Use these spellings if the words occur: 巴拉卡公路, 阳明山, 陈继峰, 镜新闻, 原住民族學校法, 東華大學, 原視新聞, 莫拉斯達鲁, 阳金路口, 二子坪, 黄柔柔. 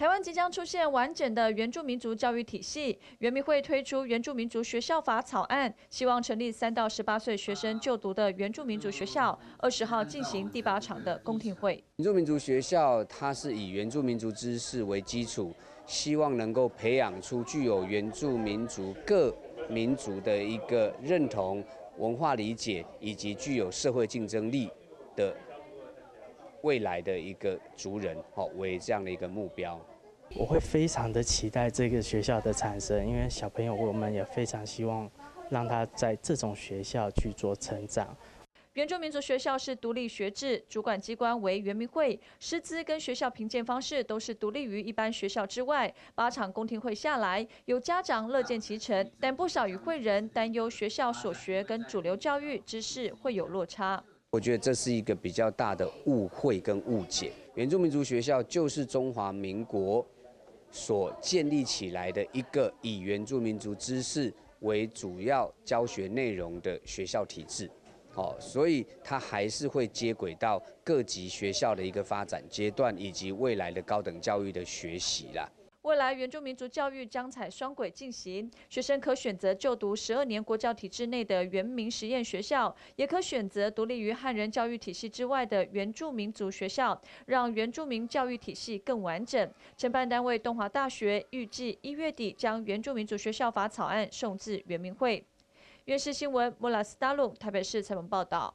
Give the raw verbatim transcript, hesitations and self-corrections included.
台湾即将出现完整的原住民族教育体系，原民会推出原住民族学校法草案，希望成立三到十八岁学生就读的原住民族学校。二十号进行第八场的公听会。原住民族学校它是以原住民族知识为基础，希望能够培养出具有原住民族各民族的一个认同、文化理解以及具有社会竞争力的。 未来的一个族人，好为这样的一个目标，我会非常的期待这个学校的产生，因为小朋友我们也非常希望让他在这种学校去做成长。原住民族学校是独立学制，主管机关为原民会，师资跟学校评鉴方式都是独立于一般学校之外。八场公听会下来，有家长乐见其成，但不少与会人担忧学校所学跟主流教育知识会有落差。 我觉得这是一个比较大的误会跟误解。原住民族学校就是中华民国所建立起来的一个以原住民族知识为主要教学内容的学校体制，哦，所以它还是会接轨到各级学校的一个发展阶段以及未来的高等教育的学习啦。 未来原住民族教育将采双轨进行，学生可选择就读十二年国教体制内的原民实验学校，也可选择独立于汉人教育体系之外的原住民族学校，让原住民教育体系更完整。承办单位东华大学预计一月底将原住民族学校法草案送至原民会。原视新闻莫拉斯达鲁台北市采访报道。